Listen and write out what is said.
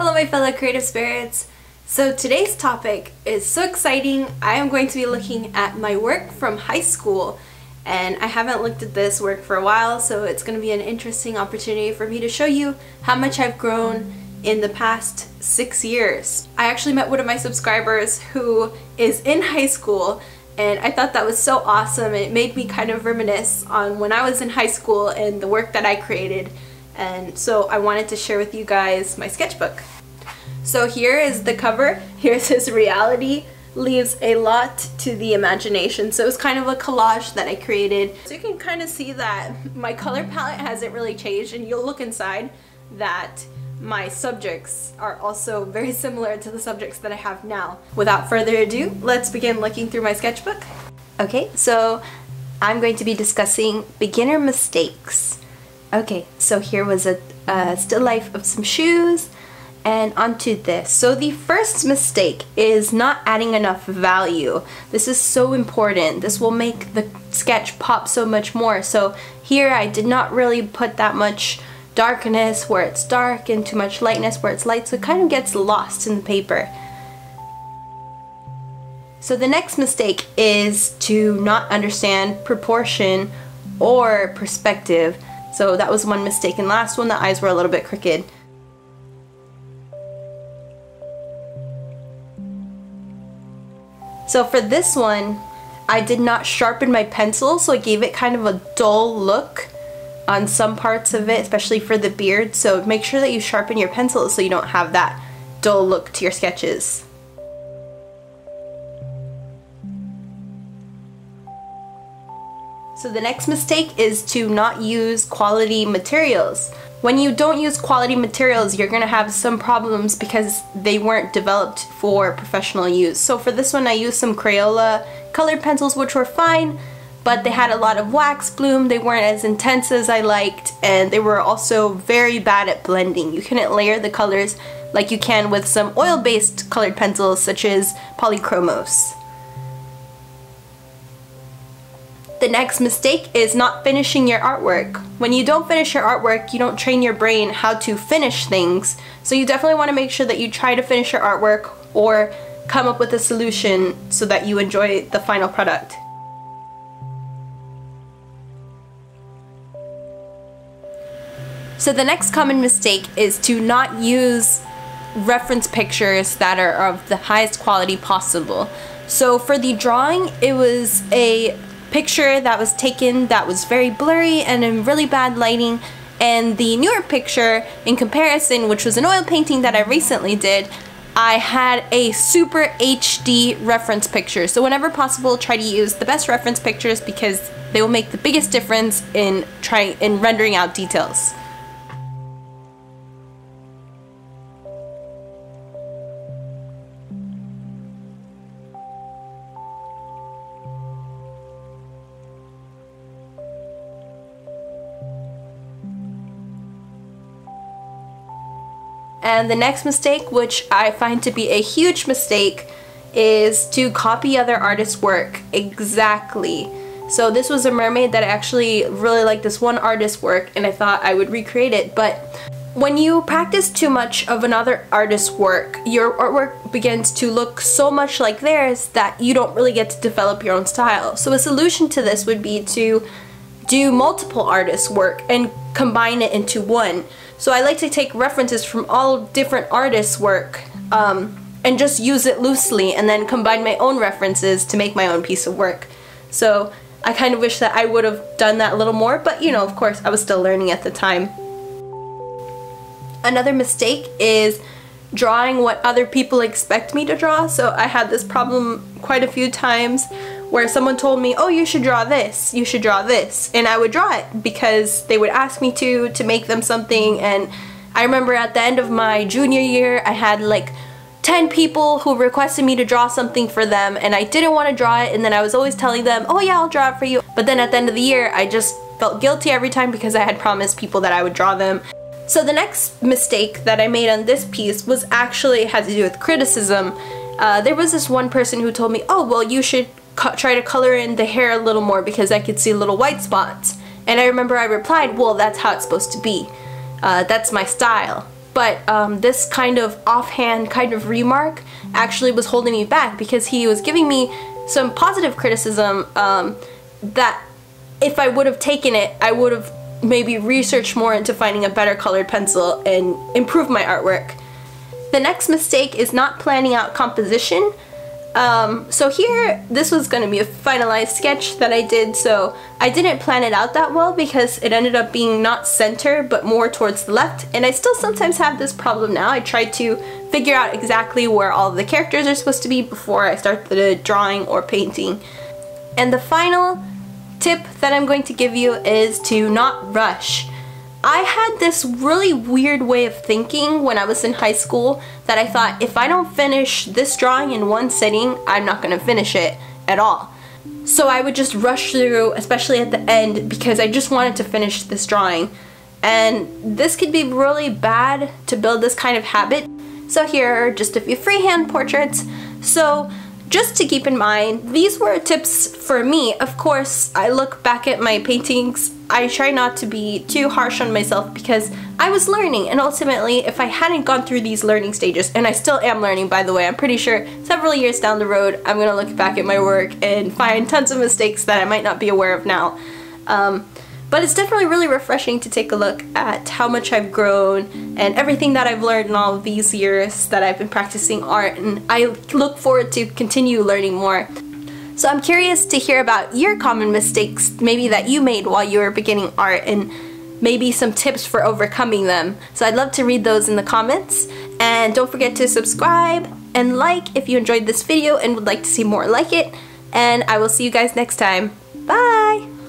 Hello my fellow creative spirits. So today's topic is so exciting. I am going to be looking at my work from high school, and I haven't looked at this work for a while, so it's going to be an interesting opportunity for me to show you how much I've grown in the past 6 years. I actually met one of my subscribers who is in high school, and I thought that was so awesome. It made me kind of reminisce on when I was in high school and the work that I created. And so I wanted to share with you guys my sketchbook. So here is the cover. Here's his reality. Leaves a lot to the imagination. So it was kind of a collage that I created. So you can kind of see that my color palette hasn't really changed, and you'll look inside that my subjects are also very similar to the subjects that I have now. Without further ado, let's begin looking through my sketchbook. Okay, so I'm going to be discussing beginner mistakes. Okay, so here was a still life of some shoes, and onto this. So the first mistake is not adding enough value. This is so important. This will make the sketch pop so much more. So here I did not really put that much darkness where it's dark and too much lightness where it's light, so it kind of gets lost in the paper. So the next mistake is to not understand proportion or perspective. So that was one mistake. And last one, the eyes were a little bit crooked. So for this one, I did not sharpen my pencil, so I gave it kind of a dull look on some parts of it, especially for the beard. So make sure that you sharpen your pencil so you don't have that dull look to your sketches. So the next mistake is to not use quality materials. When you don't use quality materials, you're gonna have some problems because they weren't developed for professional use. So for this one, I used some Crayola colored pencils, which were fine, but they had a lot of wax bloom. They weren't as intense as I liked, and they were also very bad at blending. You couldn't layer the colors like you can with some oil-based colored pencils, such as Polychromos. The next mistake is not finishing your artwork. When you don't finish your artwork, you don't train your brain how to finish things. So you definitely want to make sure that you try to finish your artwork or come up with a solution so that you enjoy the final product. So the next common mistake is to not use reference pictures that are of the highest quality possible. So for the drawing, it was a picture that was taken that was very blurry and in really bad lighting, and the newer picture in comparison, which was an oil painting that I recently did, I had a super HD reference picture. So whenever possible, try to use the best reference pictures because they will make the biggest difference in rendering out details. And the next mistake, which I find to be a huge mistake, is to copy other artists' work exactly. So this was a mermaid that I actually really liked this one artist's work, and I thought I would recreate it. But when you practice too much of another artist's work, your artwork begins to look so much like theirs that you don't really get to develop your own style. So a solution to this would be to do multiple artists' work and combine it into one. So I like to take references from all different artists' work and just use it loosely, and then combine my own references to make my own piece of work. So I kind of wish that I would have done that a little more, but you know, of course, I was still learning at the time. Another mistake is drawing what other people expect me to draw. So I had this problem quite a few times where someone told me, oh, you should draw this, and I would draw it because they would ask me to make them something. And I remember at the end of my junior year, I had like 10 people who requested me to draw something for them, and I didn't want to draw it, and then I was always telling them, oh yeah, I'll draw it for you. But then at the end of the year, I just felt guilty every time because I had promised people that I would draw them. So the next mistake that I made on this piece was actually had to do with criticism. There was this one person who told me, oh, well, you should try to color in the hair a little more because I could see little white spots. And I remember I replied, well, that's how it's supposed to be. That's my style. But this kind of offhand kind of remark actually was holding me back, because he was giving me some positive criticism that if I would have taken it, I would have maybe researched more into finding a better colored pencil and improved my artwork. The next mistake is not planning out composition. So here, this was going to be a finalized sketch that I did, so I didn't plan it out that well because it ended up being not center but more towards the left, and I still sometimes have this problem now. I try to figure out exactly where all the characters are supposed to be before I start the drawing or painting. And the final tip that I'm going to give you is to not rush. I had this really weird way of thinking when I was in high school that I thought, if I don't finish this drawing in one sitting, I'm not going to finish it at all. So I would just rush through, especially at the end, because I just wanted to finish this drawing. And this could be really bad to build this kind of habit. So here are just a few freehand portraits. So just to keep in mind, these were tips for me. Of course, I look back at my paintings. I try not to be too harsh on myself because I was learning, and ultimately, if I hadn't gone through these learning stages, and I still am learning, by the way, I'm pretty sure several years down the road, I'm gonna look back at my work and find tons of mistakes that I might not be aware of now. But it's definitely really refreshing to take a look at how much I've grown and everything that I've learned in all of these years that I've been practicing art, and I look forward to continue learning more. So I'm curious to hear about your common mistakes, maybe that you made while you were beginning art, and maybe some tips for overcoming them. So I'd love to read those in the comments. And don't forget to subscribe and like if you enjoyed this video and would like to see more like it. And I will see you guys next time. Bye!